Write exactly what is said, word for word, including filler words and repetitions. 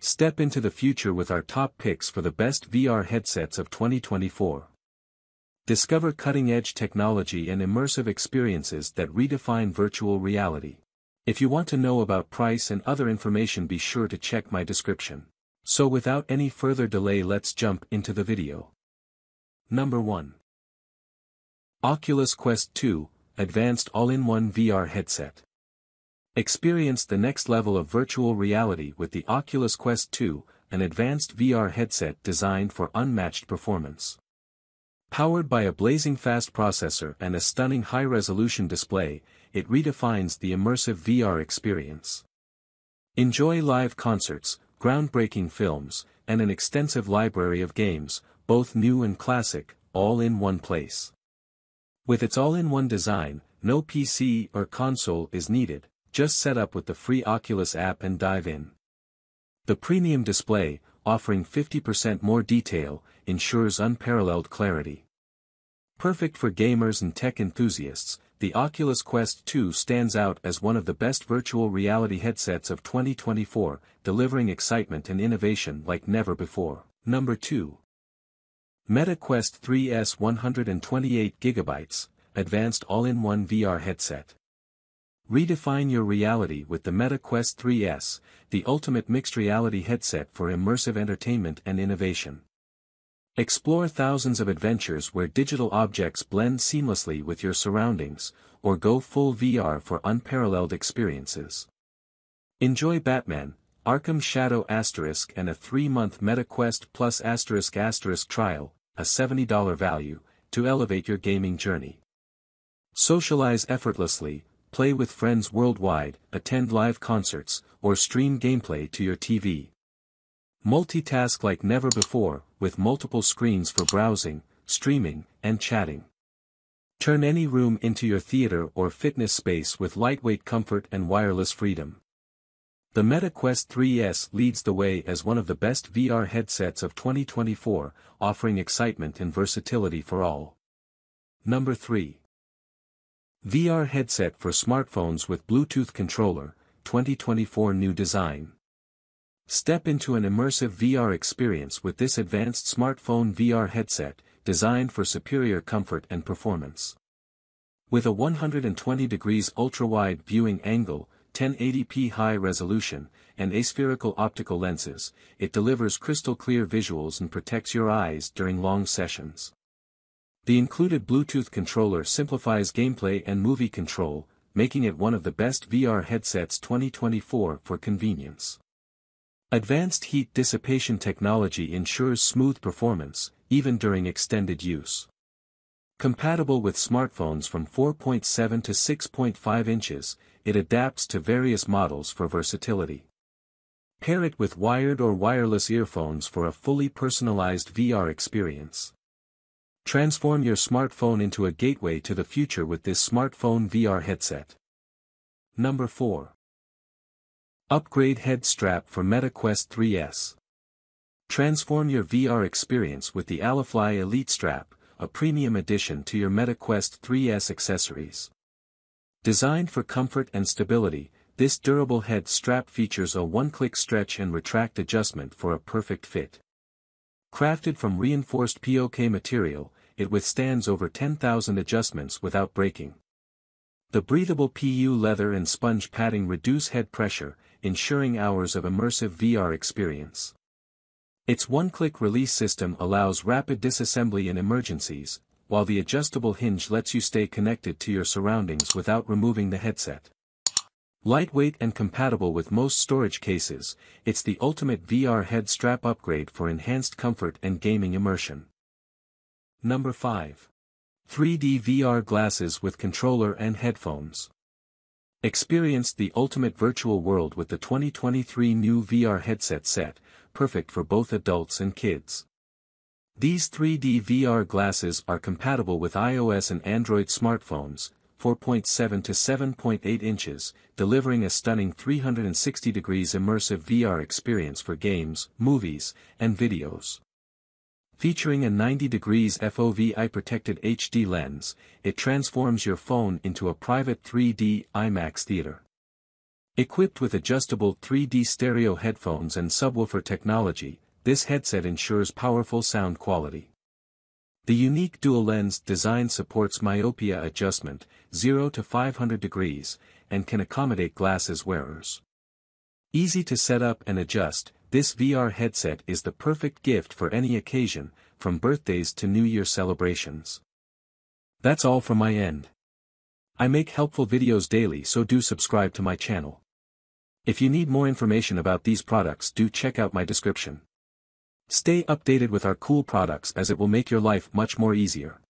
Step into the future with our top picks for the best V R headsets of twenty twenty-four. Discover cutting-edge technology and immersive experiences that redefine virtual reality. If you want to know about price and other information, be sure to check my description. So without any further delay, let's jump into the video. Number one. Oculus Quest two, Advanced All-in-One V R Headset. Experience the next level of virtual reality with the Oculus Quest two, an advanced V R headset designed for unmatched performance. Powered by a blazing fast processor and a stunning high-resolution display, it redefines the immersive V R experience. Enjoy live concerts, groundbreaking films, and an extensive library of games, both new and classic, all in one place. With its all-in-one design, no P C or console is needed. Just set up with the free Oculus app and dive in. The premium display, offering fifty percent more detail, ensures unparalleled clarity. Perfect for gamers and tech enthusiasts, the Oculus Quest two stands out as one of the best virtual reality headsets of twenty twenty-four, delivering excitement and innovation like never before. Number two. Meta Quest three S one hundred twenty-eight gigabyte, Advanced All-in-One V R Headset. Redefine your reality with the Meta Quest three S, the ultimate mixed reality headset for immersive entertainment and innovation. Explore thousands of adventures where digital objects blend seamlessly with your surroundings, or go full V R for unparalleled experiences. Enjoy Batman, Arkham Shadow asterisk and a three month MetaQuest Plus asterisk asterisk trial, a seventy dollar value, to elevate your gaming journey. Socialize effortlessly, play with friends worldwide, attend live concerts, or stream gameplay to your T V. Multitask like never before, with multiple screens for browsing, streaming, and chatting. Turn any room into your theater or fitness space with lightweight comfort and wireless freedom. The Meta Quest three S leads the way as one of the best V R headsets of twenty twenty-four, offering excitement and versatility for all. Number three. V R headset for smartphones with Bluetooth controller, twenty twenty-four new design. Step into an immersive V R experience with this advanced smartphone V R headset, designed for superior comfort and performance. With a one hundred twenty degrees ultra-wide viewing angle, ten eighty p high resolution, and aspherical optical lenses, it delivers crystal-clear visuals and protects your eyes during long sessions. The included Bluetooth controller simplifies gameplay and movie control, making it one of the best V R headsets twenty twenty-four for convenience. Advanced heat dissipation technology ensures smooth performance, even during extended use. Compatible with smartphones from four point seven to six point five inches, it adapts to various models for versatility. Pair it with wired or wireless earphones for a fully personalized V R experience. Transform your smartphone into a gateway to the future with this smartphone V R headset. Number four. Upgrade Head Strap for Meta Quest three S. Transform your V R experience with the Alifly Elite Strap, a premium addition to your Meta Quest three S accessories. Designed for comfort and stability, this durable head strap features a one-click stretch and retract adjustment for a perfect fit. Crafted from reinforced P O K material, it withstands over ten thousand adjustments without breaking. The breathable P U leather and sponge padding reduce head pressure, ensuring hours of immersive V R experience. Its one-click release system allows rapid disassembly in emergencies, while the adjustable hinge lets you stay connected to your surroundings without removing the headset. Lightweight and compatible with most storage cases, it's the ultimate V R head strap upgrade for enhanced comfort and gaming immersion. Number five. three D V R glasses with controller and headphones. Experience the ultimate virtual world with the twenty twenty-three new V R headset set, perfect for both adults and kids. These three D V R glasses are compatible with iOS and Android smartphones, four point seven to seven point eight inches, delivering a stunning three hundred sixty degrees immersive V R experience for games, movies, and videos. Featuring a ninety degrees F O V I protected H D lens, it transforms your phone into a private three D IMAX theater. Equipped with adjustable three D stereo headphones and subwoofer technology, this headset ensures powerful sound quality. The unique dual-lens design supports myopia adjustment, zero to five hundred degrees, and can accommodate glasses wearers. Easy to set up and adjust, this V R headset is the perfect gift for any occasion, from birthdays to New Year celebrations. That's all from my end. I make helpful videos daily, so do subscribe to my channel. If you need more information about these products, do check out my description. Stay updated with our cool products as it will make your life much more easier.